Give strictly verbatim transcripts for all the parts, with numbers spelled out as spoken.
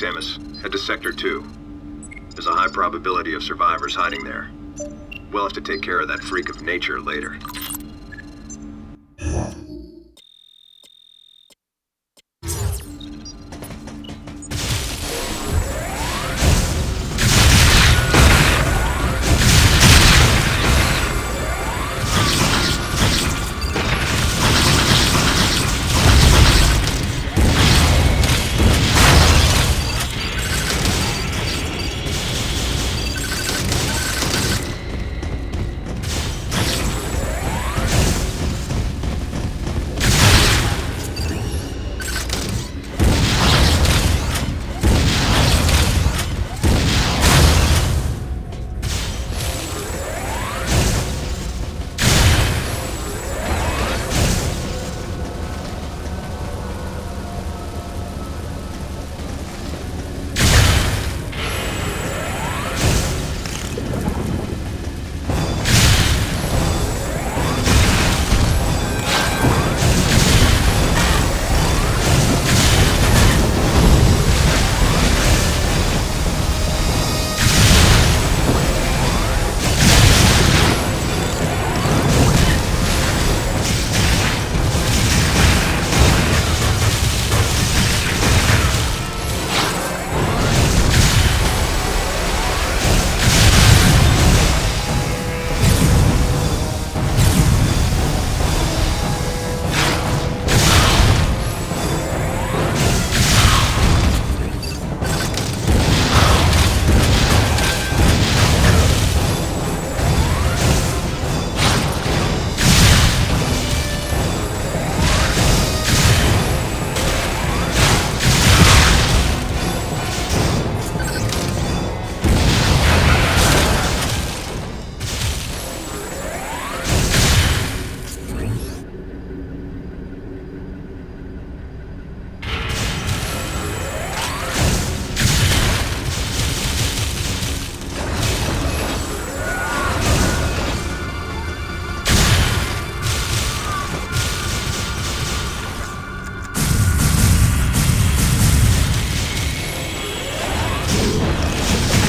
Samus. Head to Sector two. There's a high probability of survivors hiding there. We'll have to take care of that freak of nature later.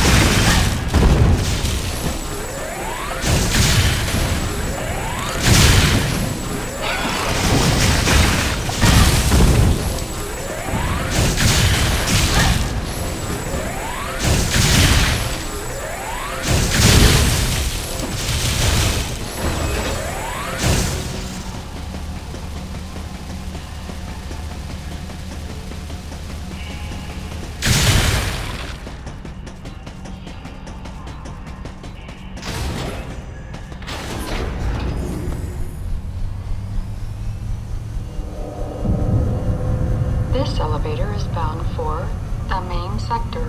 This elevator is bound for the main sector.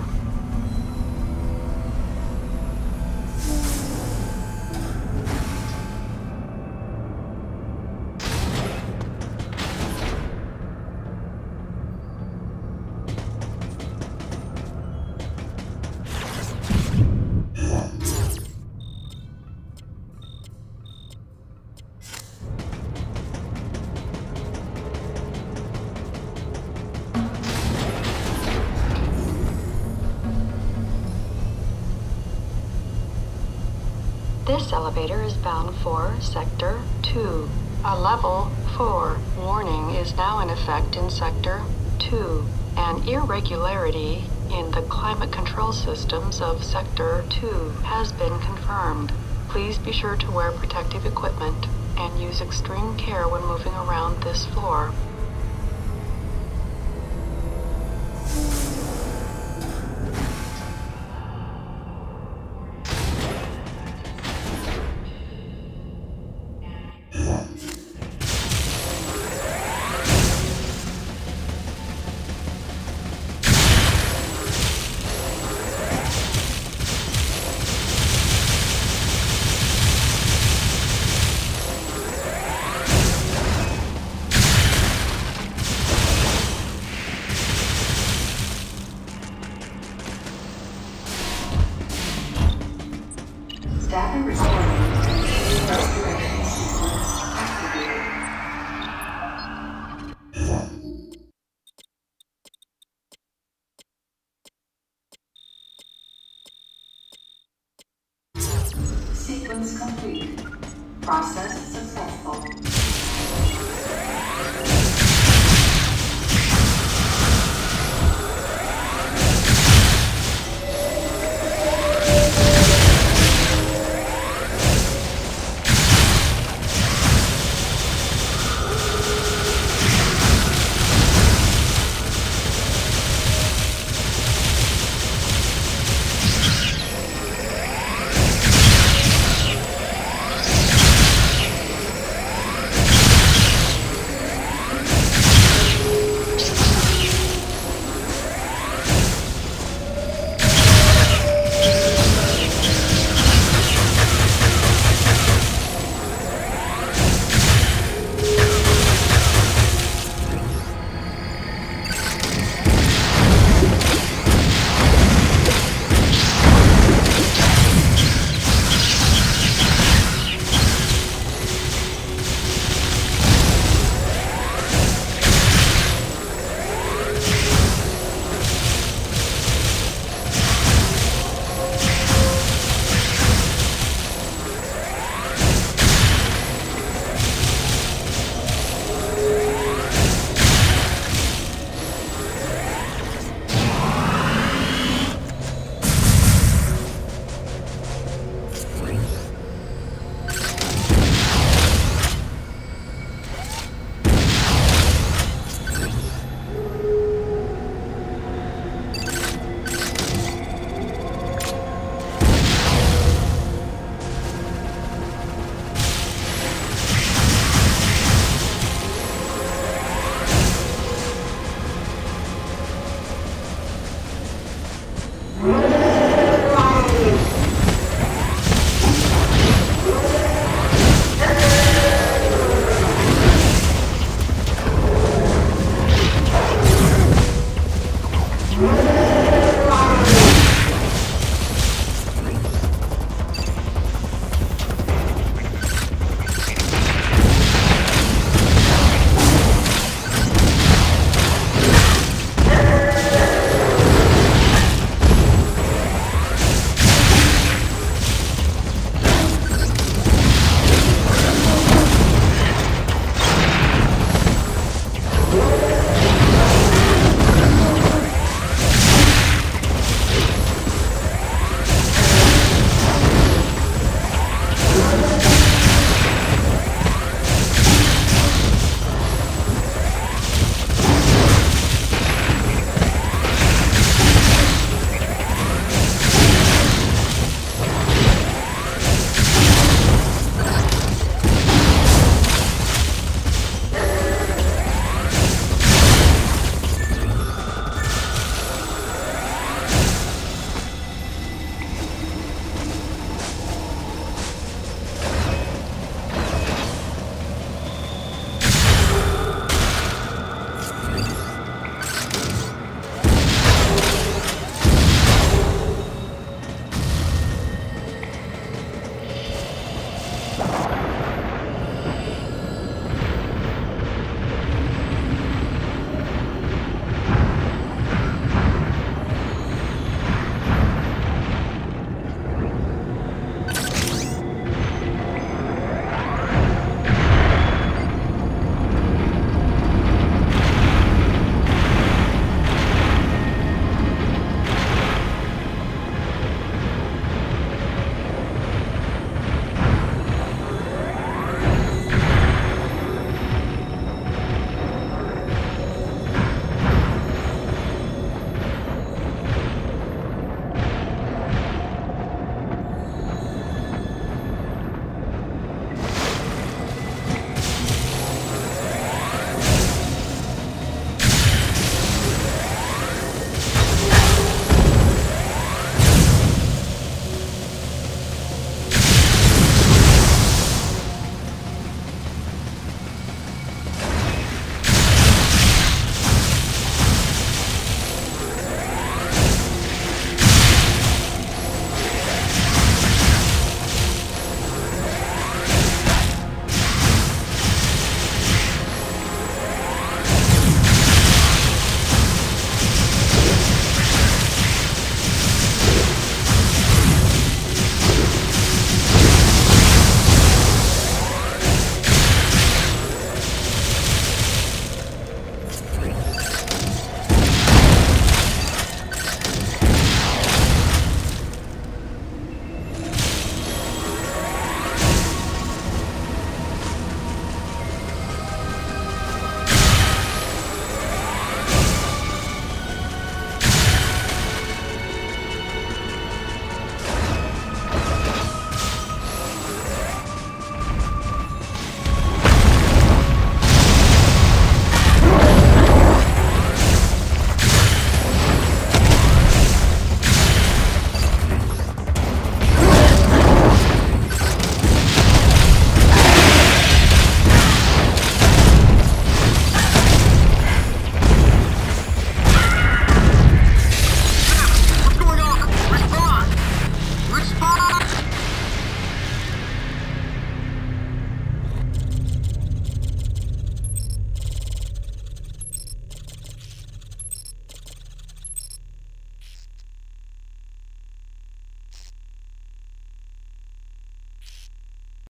This elevator is bound for Sector two. A Level four warning is now in effect in Sector two. An irregularity in the climate control systems of Sector two has been confirmed. Please be sure to wear protective equipment and use extreme care when moving around this floor. Sequence complete. Process successful.